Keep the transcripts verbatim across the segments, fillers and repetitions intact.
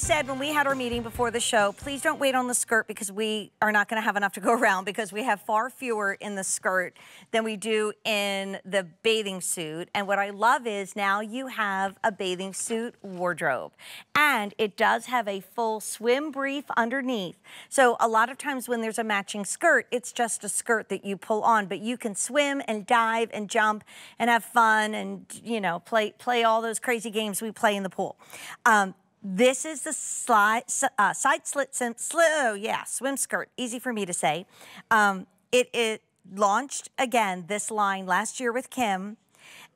said when we had our meeting before the show, please don't wait on the skirt because we are not going to have enough to go around because we have far fewer in the skirt than we do in the bathing suit. And what I love is now you have a bathing suit wardrobe. And it does have a full swim brief underneath. So a lot of times when there's a matching skirt, it's just a skirt that you pull on. But you can swim and dive and jump and have fun and, you know, play, play all those crazy games we play in the pool. Um, This is the slide, uh, side slit, sim, sli oh yeah, swim skirt. Easy for me to say. Um, it, it launched, again, this line last year with Kim,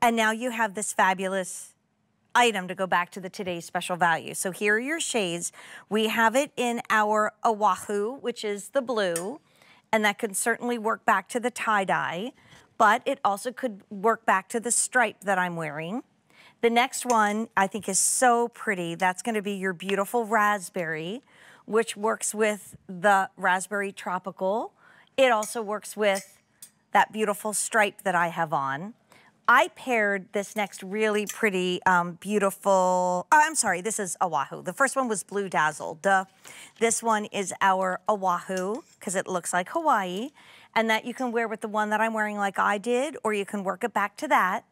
and now you have this fabulous item to go back to the today's special value. So here are your shades. We have it in our Oahu, which is the blue, and that can certainly work back to the tie-dye, but it also could work back to the stripe that I'm wearing. The next one I think is so pretty. That's gonna be your beautiful raspberry, which works with the raspberry tropical. It also works with that beautiful stripe that I have on. I paired this next really pretty, um, beautiful, oh, I'm sorry, this is Oahu. The first one was Blue Dazzle, duh. This one is our Oahu, because it looks like Hawaii, and that you can wear with the one that I'm wearing like I did, or you can work it back to that.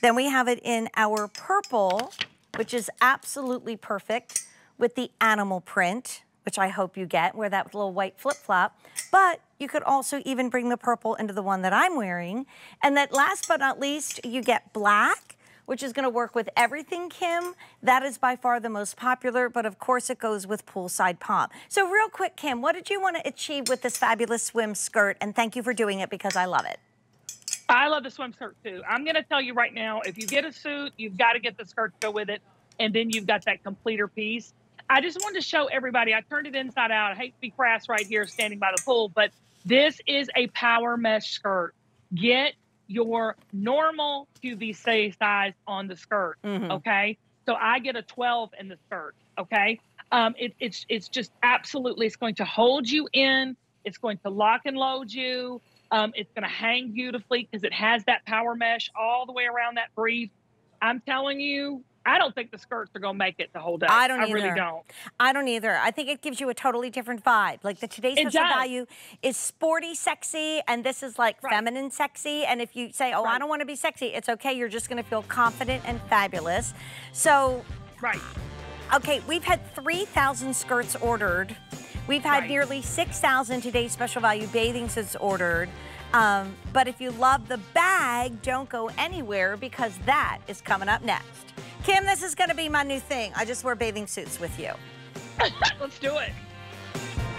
Then we have it in our purple, which is absolutely perfect with the animal print, which I hope you get, wear that with little white flip-flop. But you could also even bring the purple into the one that I'm wearing. And that last but not least, you get black, which is gonna work with everything, Kim. That is by far the most popular, but of course it goes with poolside pomp. So real quick, Kim, what did you wanna achieve with this fabulous swim skirt? And thank you for doing it because I love it. I love the swim skirt too. I'm going to tell you right now, if you get a suit, you've got to get the skirt to go with it. And then you've got that completer piece. I just wanted to show everybody, I turned it inside out. I hate to be crass right here standing by the pool, but this is a power mesh skirt. Get your normal Q V C size on the skirt. Mm-hmm. Okay. So I get a twelve in the skirt. Okay. Um, it, it's, it's just absolutely, it's going to hold you in. It's going to lock and load you. Um, it's going to hang beautifully because it has that power mesh all the way around that brief. I'm telling you, I don't think the skirts are going to make it the whole day. I don't I either. I really don't. I don't either. I think it gives you a totally different vibe. Like the Today's Special Value is sporty, sexy, and this is like right. feminine, sexy. And if you say, oh, right. I don't want to be sexy, it's okay. You're just going to feel confident and fabulous. So, right. okay, we've had three thousand skirts ordered. We've had right. nearly six thousand Today's Special Value bathing suits ordered. Um, but if you love the bag, don't go anywhere because that is coming up next. Kim, this is going to be my new thing. I just wear bathing suits with you. Let's do it.